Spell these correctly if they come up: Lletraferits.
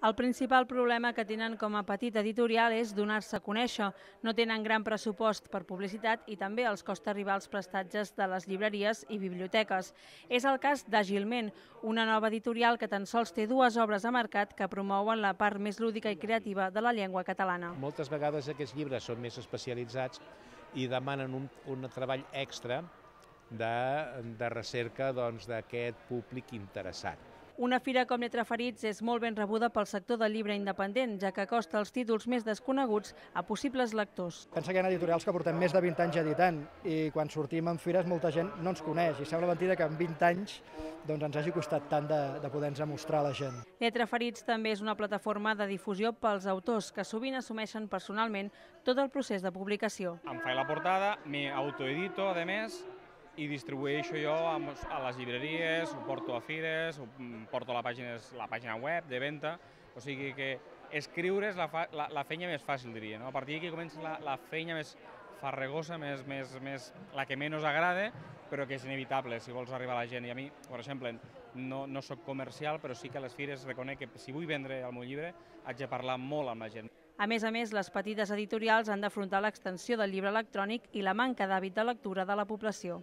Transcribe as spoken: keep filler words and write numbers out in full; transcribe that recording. El principal problema que tenen com a petit editorial és donar-se a conèixer. No tenen gran pressupost per publicitat i també els costa arribar als prestatges de les llibreries i biblioteques. És el cas d'Àgilment, una nova editorial que tan sols té dues obres a mercat que promouen la part més lúdica i creativa de la llengua catalana. Moltes vegades aquests llibres són més especialitzats i demanen un, un treball extra de, de recerca d'aquest doncs, públic interessat. Una fira com Lletraferits és molt ben rebuda pel sector del llibre independent, ja que acosta els títols més desconeguts a possibles lectors. Pensa que hi ha editorials que portem més de vint anys editant i quan sortim en fires molta gent no ens coneix i sembla mentida que en vint anys doncs, ens hagi costat tant de, de poder-nos mostrar a la gent. Lletraferits també és una plataforma de difusió pels autors que sovint assumeixen personalment tot el procés de publicació. Em faig la portada, me autoedito, a més, i distribueixo jo a les llibreries, ho porto a fires, ho porto a la pàgina, la pàgina web de venda, o sigui que escriure és la, fa, la, la feina més fàcil, diria, no? A partir d'aquí comença la, la feina més farragosa, més, més, més, la que menys agrada, però que és inevitable si vols arribar a la gent. I a mi, per exemple, no, no soc comercial, però sí que a les fires reconec que si vull vendre el meu llibre haig de parlar molt amb la gent. A més a més, les petites editorials han d'afrontar l'extensió del llibre electrònic i la manca d'hàbit de lectura de la població.